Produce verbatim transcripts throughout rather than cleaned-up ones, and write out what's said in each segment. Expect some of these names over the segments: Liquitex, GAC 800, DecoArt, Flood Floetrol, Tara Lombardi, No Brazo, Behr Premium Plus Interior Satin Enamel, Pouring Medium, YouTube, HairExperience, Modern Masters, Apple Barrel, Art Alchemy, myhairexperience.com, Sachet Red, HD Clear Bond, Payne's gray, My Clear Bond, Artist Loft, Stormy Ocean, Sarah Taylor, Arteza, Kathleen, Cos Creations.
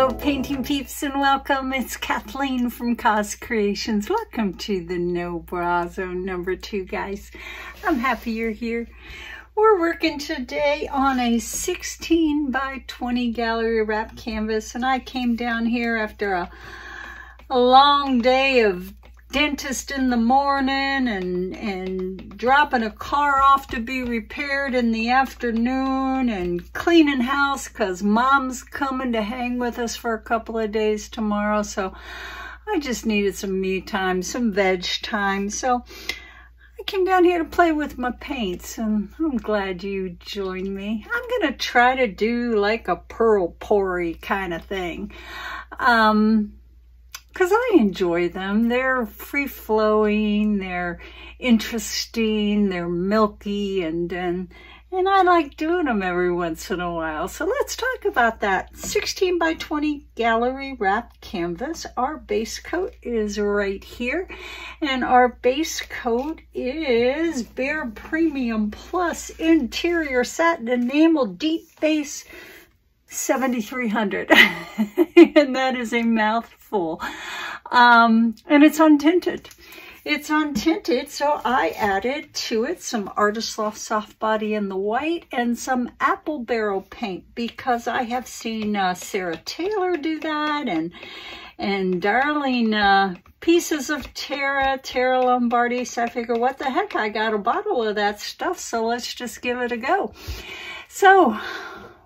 Hello painting peeps and welcome. It's Kathleen from Cos Creations. Welcome to the No Brazo number two, guys. I'm happy you're here. We're working today on a sixteen by twenty gallery wrap canvas, and I came down here after a, a long day of dentist in the morning and and dropping a car off to be repaired in the afternoon and cleaning house because mom's coming to hang with us for a couple of days tomorrow. So I just needed some me time, some veg time. So I came down here to play with my paints, and I'm glad you joined me. I'm gonna try to do like a pearl pourri kind of thing. Um, Because I enjoy them. They're free-flowing, they're interesting, they're milky, and, and, and I like doing them every once in a while. So let's talk about that. sixteen by twenty gallery wrap canvas. Our base coat is right here, and our base coat is Behr Premium Plus Interior Satin Enamel Deep Base seventy-three hundred. And that is a mouthful. Um, and it's untinted. It's untinted, so I added to it some Artist Loft Soft Body in the white and some Apple Barrel paint, because I have seen uh, Sarah Taylor do that, and and darling uh, pieces of Tara, Tara Lombardi. So I figure, what the heck, I got a bottle of that stuff, so let's just give it a go. So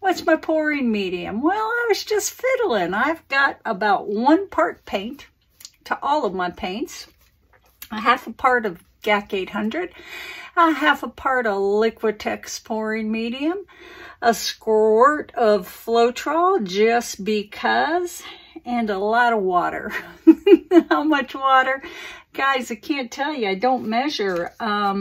what's my pouring medium? Well, I was just fiddling. I've got about one part paint to all of my paints. A half a part of G A C eight hundred, a half a part of Liquitex pouring medium, a squirt of Floetrol just because, and a lot of water. How much water? Guys, I can't tell you. I don't measure. Um...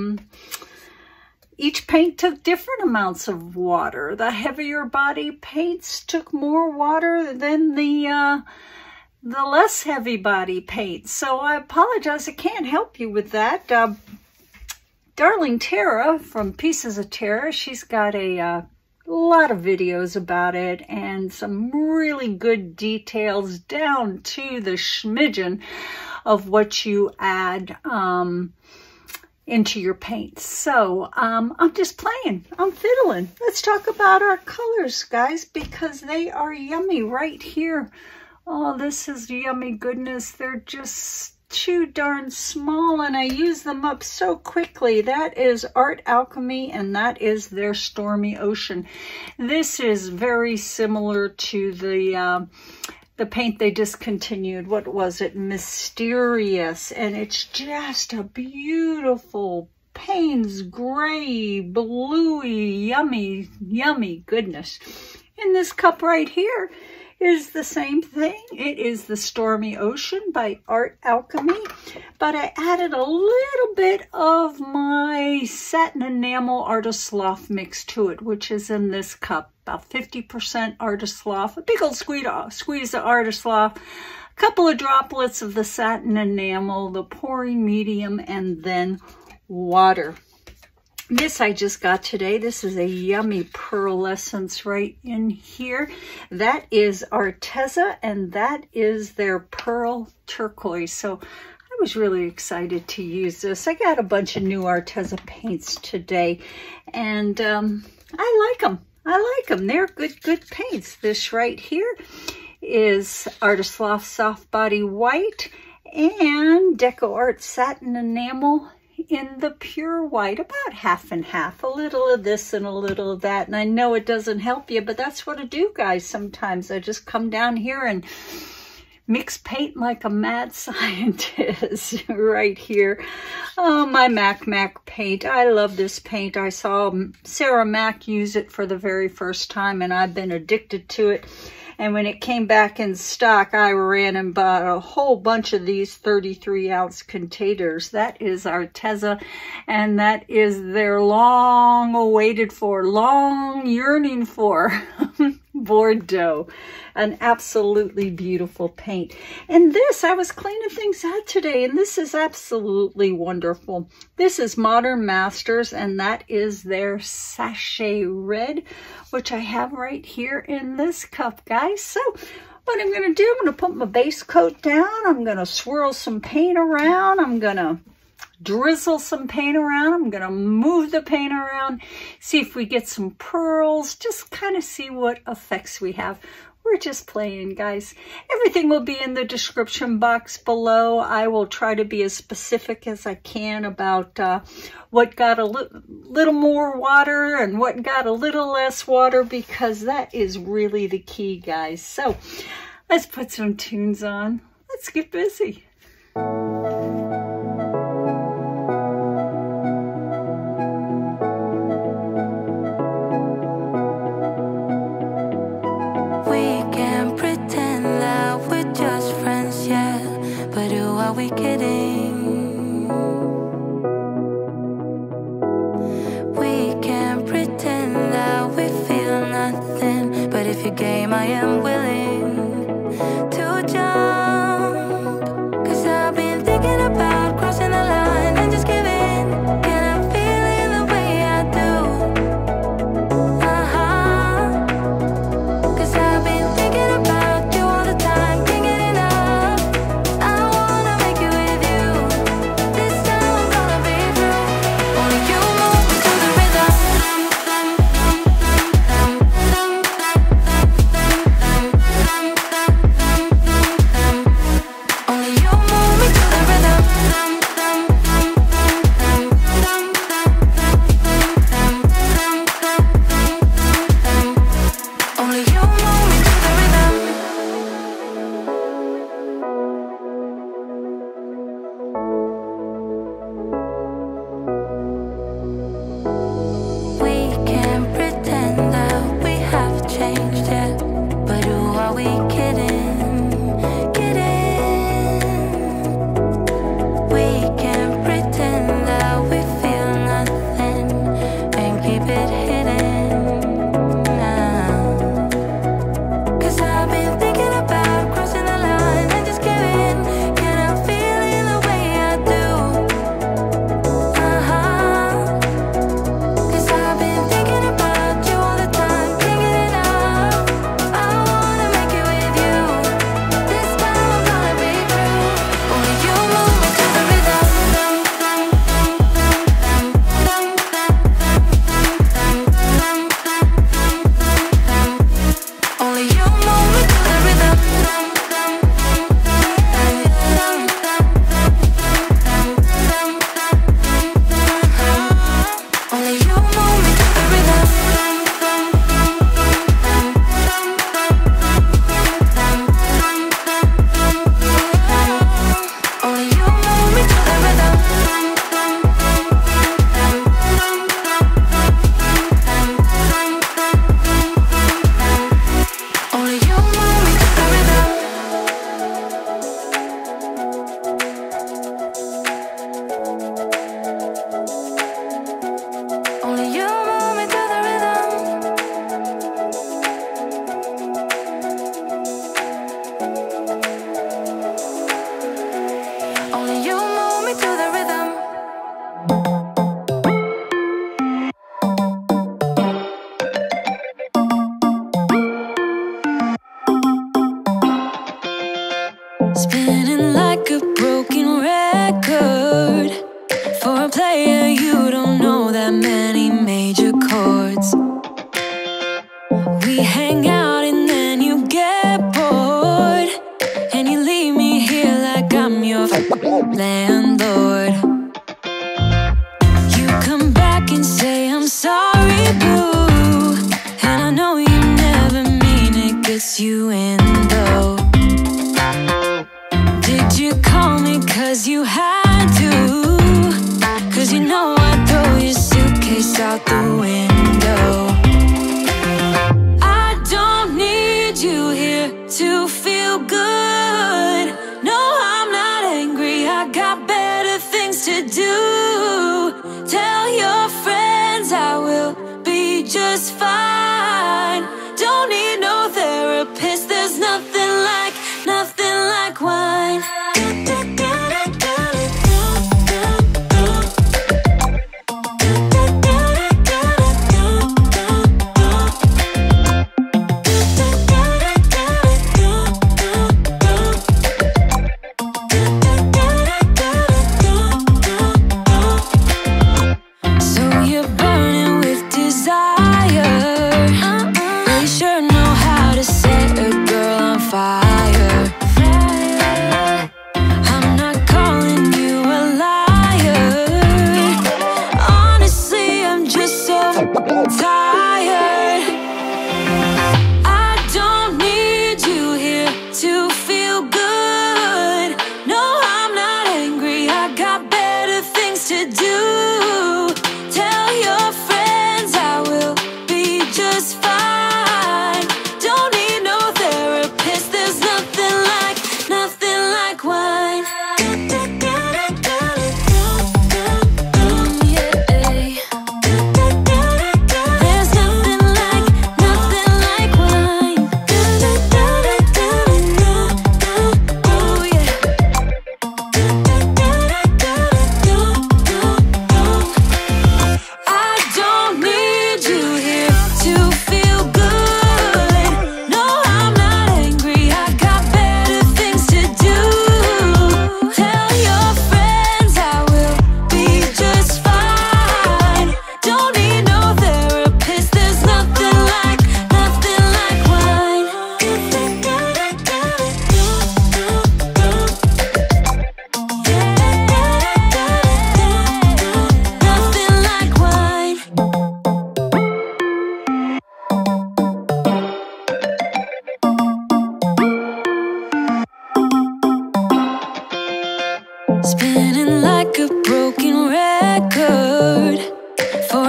Each paint took different amounts of water. The heavier body paints took more water than the uh, the less heavy body paints. So I apologize, I can't help you with that. Uh, darling Tara from Pieces of Tara, she's got a uh, lot of videos about it and some really good details down to the smidgen of what you add Um, into your paints. So um, I'm just playing, I'm fiddling. Let's talk about our colors, guys, because they are yummy right here. Oh, this is yummy goodness. They're just too darn small, and I use them up so quickly. That is Art Alchemy, and that is their Stormy Ocean. This is very similar to the um, the paint they discontinued. What was it? Mysterious. And it's just a beautiful Payne's gray, bluey, yummy, yummy goodness. And this cup right here is the same thing. It is the Stormy Ocean by Art Alchemy, but I added a little bit of my satin enamel Artist Sloth mix to it, which is in this cup. About fifty percent Artist Sloth, a big old squeeze, squeeze of Artist Sloth, a couple of droplets of the satin enamel, the pouring medium, and then water. This I just got today. This is a yummy pearlescence right in here. That is Arteza, and that is their Pearl Turquoise. So I was really excited to use this. I got a bunch of new Arteza paints today, and um, I like them. I like them. They're good, good paints. This right here is Artist Loft Soft Body White and DecoArt Satin Enamel in the pure white, about half and half, a little of this and a little of that. And I know it doesn't help you, but that's what I do, guys. Sometimes I just come down here and mix paint like a mad scientist. Right here, oh, my Mac Mac paint. I love this paint. I saw Sarah Mac use it for the very first time, and I've been addicted to it. And when it came back in stock, I ran and bought a whole bunch of these thirty-three ounce containers. That is Arteza, and that is their long awaited for, long yearning for Bordeaux. An absolutely beautiful paint. And this, I was cleaning things out today, and this is absolutely wonderful. This is Modern Masters, and that is their Sachet Red, which I have right here in this cup, guys. So what I'm gonna do, I'm gonna put my base coat down, I'm gonna swirl some paint around, I'm gonna drizzle some paint around, I'm gonna move the paint around, see if we get some pearls, just kind of see what effects we have. We're just playing, guys. Everything will be in the description box below. I will try to be as specific as I can about uh, what got a li little more water and what got a little less water, because that is really the key, guys. So let's put some tunes on. Let's get busy. We kidding? We can pretend that we feel nothing, but if you game, I am willing to jump. 'Cause I've been thinking about crossing the line and just giving. Can I feel it the way I do? Uh-huh. 'Cause I've been thinking about you all the time, can't get enough. I wanna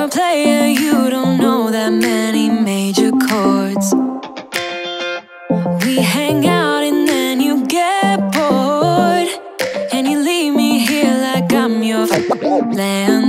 a player, you don't know that many major chords. We hang out and then you get bored, and you leave me here like I'm your land.